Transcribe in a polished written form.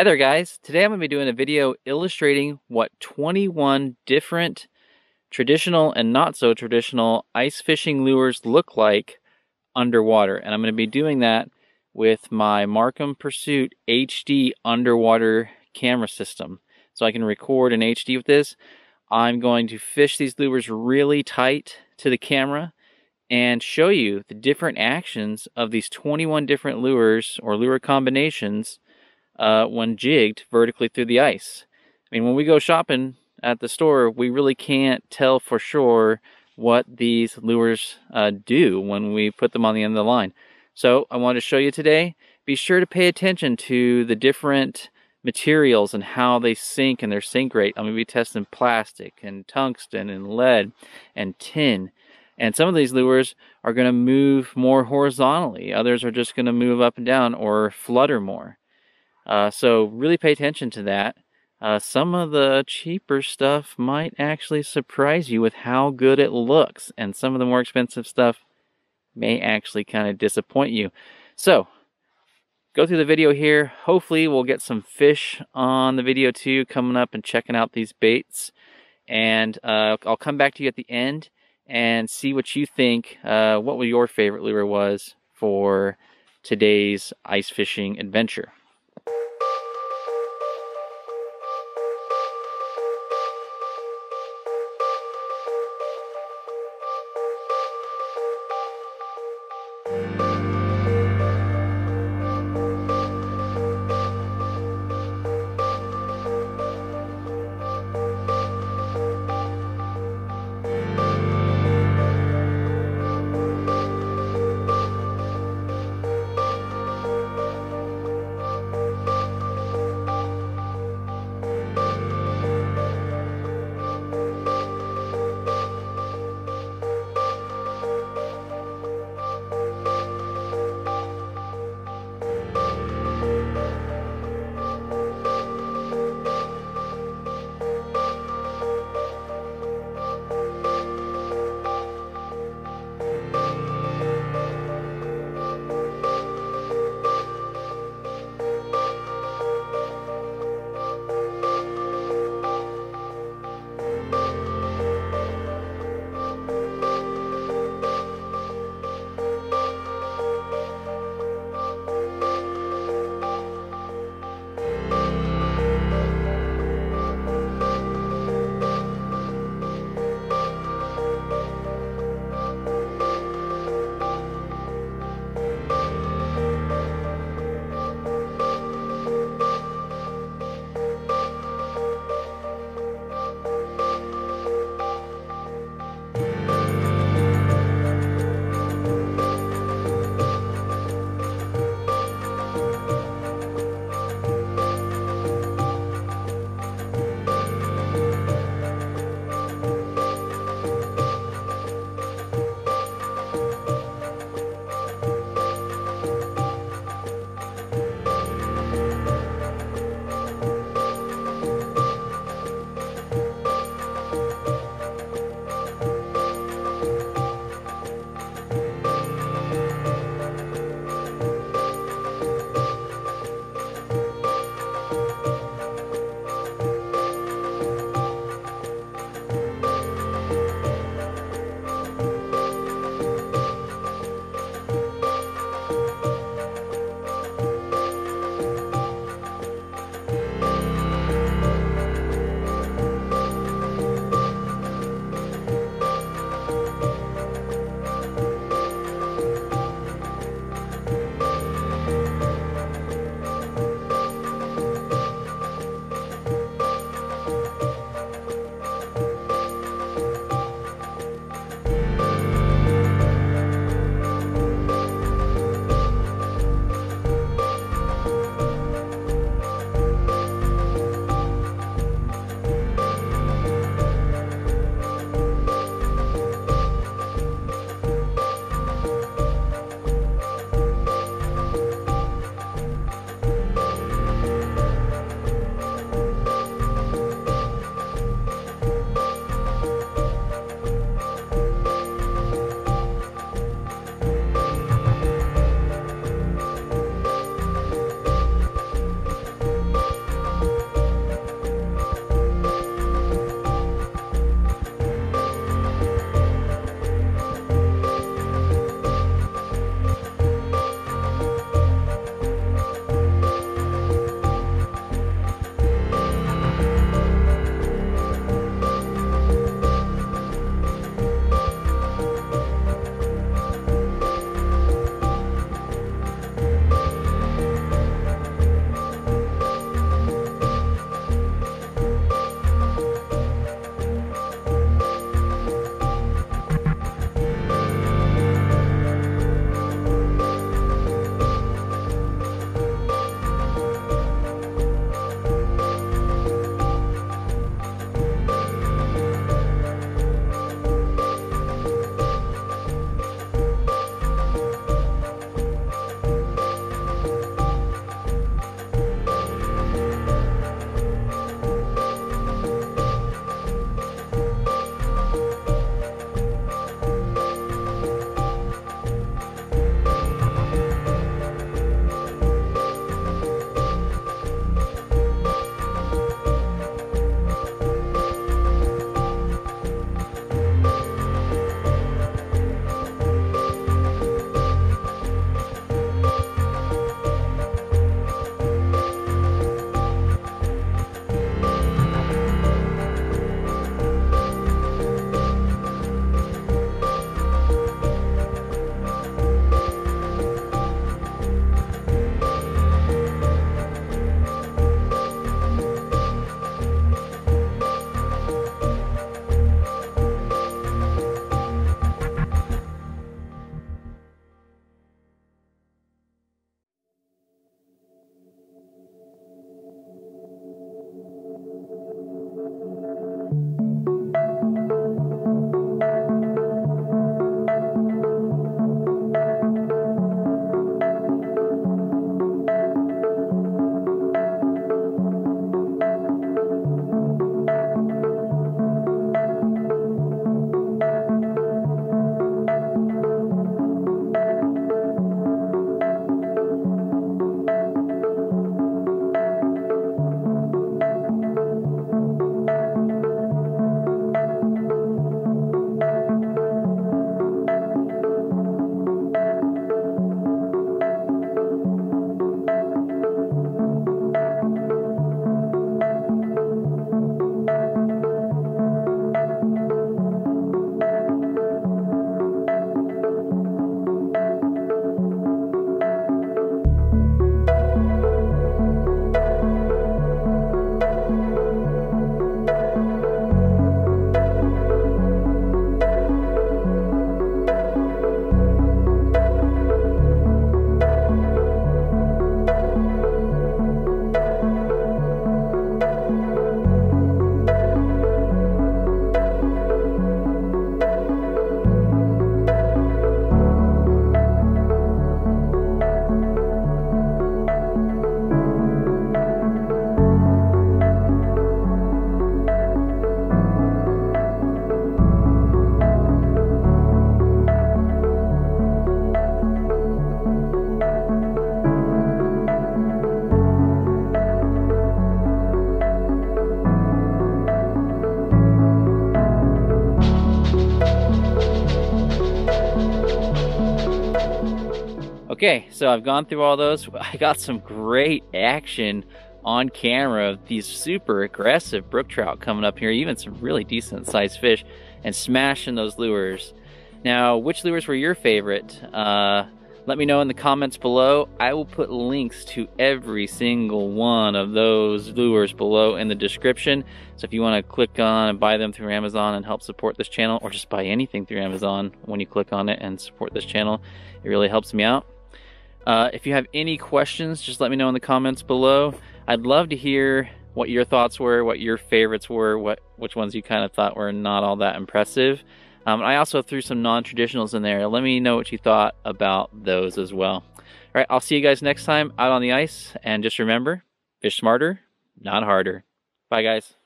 Hi there guys, today I'm going to be doing a video illustrating what 21 different traditional and not so traditional ice fishing lures look like underwater. And I'm going to be doing that with my Markham Pursuit HD underwater camera system. So I can record in HD with this. I'm going to fish these lures really tight to the camera and show you the different actions of these 21 different lures or lure combinations when jigged vertically through the ice. I mean, when we go shopping at the store, we really can't tell for sure what these lures do when we put them on the end of the line. So I want to show you today, be sure to pay attention to the different materials and how they sink and their sink rate. I'm going to be testing plastic and tungsten and lead and tin. And some of these lures are going to move more horizontally. Others are just going to move up and down or flutter more. So really pay attention to that. Some of the cheaper stuff might actually surprise you with how good it looks. And some of the more expensive stuff may actually kind of disappoint you. So go through the video here. Hopefully we'll get some fish on the video too, coming up and checking out these baits. And I'll come back to you at the end and see what you think. What your favorite lure was for today's ice fishing adventure. Okay, so I've gone through all those. I got some great action on camera of these super aggressive brook trout coming up here, even some really decent sized fish, and smashing those lures. Now, which lures were your favorite? Let me know in the comments below. I will put links to every single one of those lures below in the description. So if you want to click on and buy them through Amazon and help support this channel, or just buy anything through Amazon when you click on it and support this channel, it really helps me out. If you have any questions, just let me know in the comments below. I'd love to hear what your thoughts were, what your favorites were, which ones you kind of thought were not all that impressive. I also threw some non-traditionals in there. Let me know what you thought about those as well. All right, I'll see you guys next time out on the ice. And just remember, fish smarter, not harder. Bye, guys.